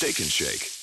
Steak 'n Shake.